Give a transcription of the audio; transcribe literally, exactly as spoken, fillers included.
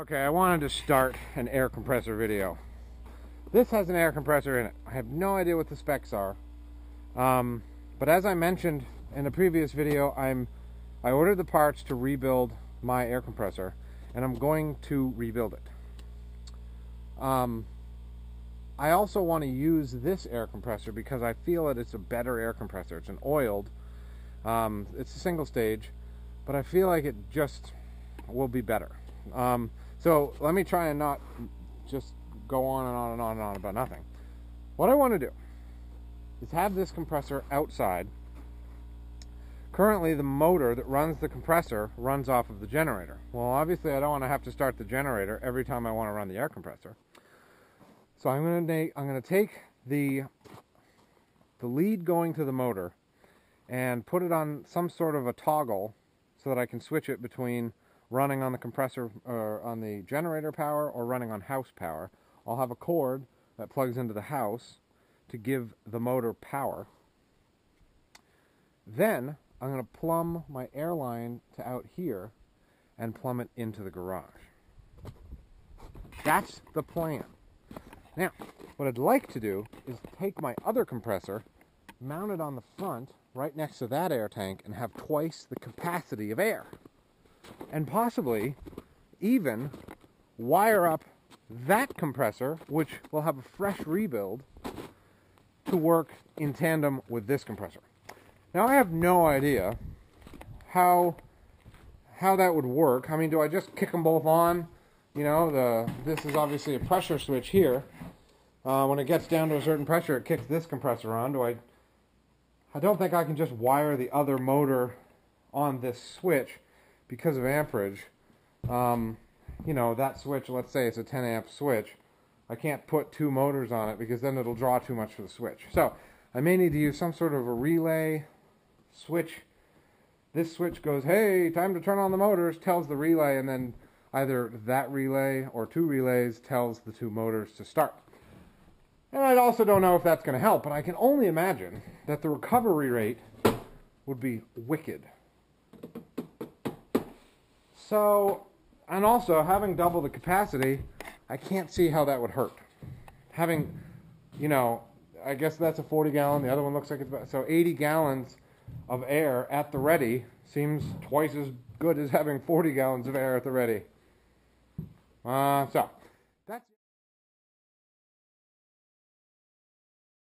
Okay, I wanted to start an air compressor video. This has an air compressor in it. I have no idea what the specs are. Um, but as I mentioned in a previous video, I'm I ordered the parts to rebuild my air compressor, and I'm going to rebuild it. Um, I also want to use this air compressor because I feel that it's a better air compressor. It's an oiled. Um, it's a single stage, but I feel like it just will be better. Um, So let me try and not just go on and on and on and on about nothing. What I want to do is have this compressor outside. Currently the motor that runs the compressor runs off of the generator. Well, obviously I don't want to have to start the generator every time I want to run the air compressor. So I'm going to I'm going to take the the lead going to the motor and put it on some sort of a toggle so that I can switch it between running on the compressor or on the generator power or running on house power. I'll have a cord that plugs into the house to give the motor power. Then I'm going to plumb my air line to out here and plumb it into the garage. That's the plan. Now, what I'd like to do is take my other compressor, mount it on the front right next to that air tank, and have twice the capacity of air. And possibly even wire up that compressor, which will have a fresh rebuild, to work in tandem with this compressor. Now, I have no idea how how that would work. I mean, do I just kick them both on? You know, the this is obviously a pressure switch here. Uh, when it gets down to a certain pressure, it kicks this compressor on. Do I? I don't think I can just wire the other motor on this switch. Because of amperage, um, you know, that switch, let's say it's a ten amp switch, I can't put two motors on it because then it'll draw too much for the switch. So I may need to use some sort of a relay switch. This switch goes, hey, time to turn on the motors, tells the relay, and then either that relay or two relays tells the two motors to start. And I also don't know if that's going to help, but I can only imagine that the recovery rate would be wicked. So, and also, having double the capacity, I can't see how that would hurt. Having, you know, I guess that's a forty gallon, the other one looks like it's about, so eighty gallons of air at the ready seems twice as good as having forty gallons of air at the ready. Uh, so,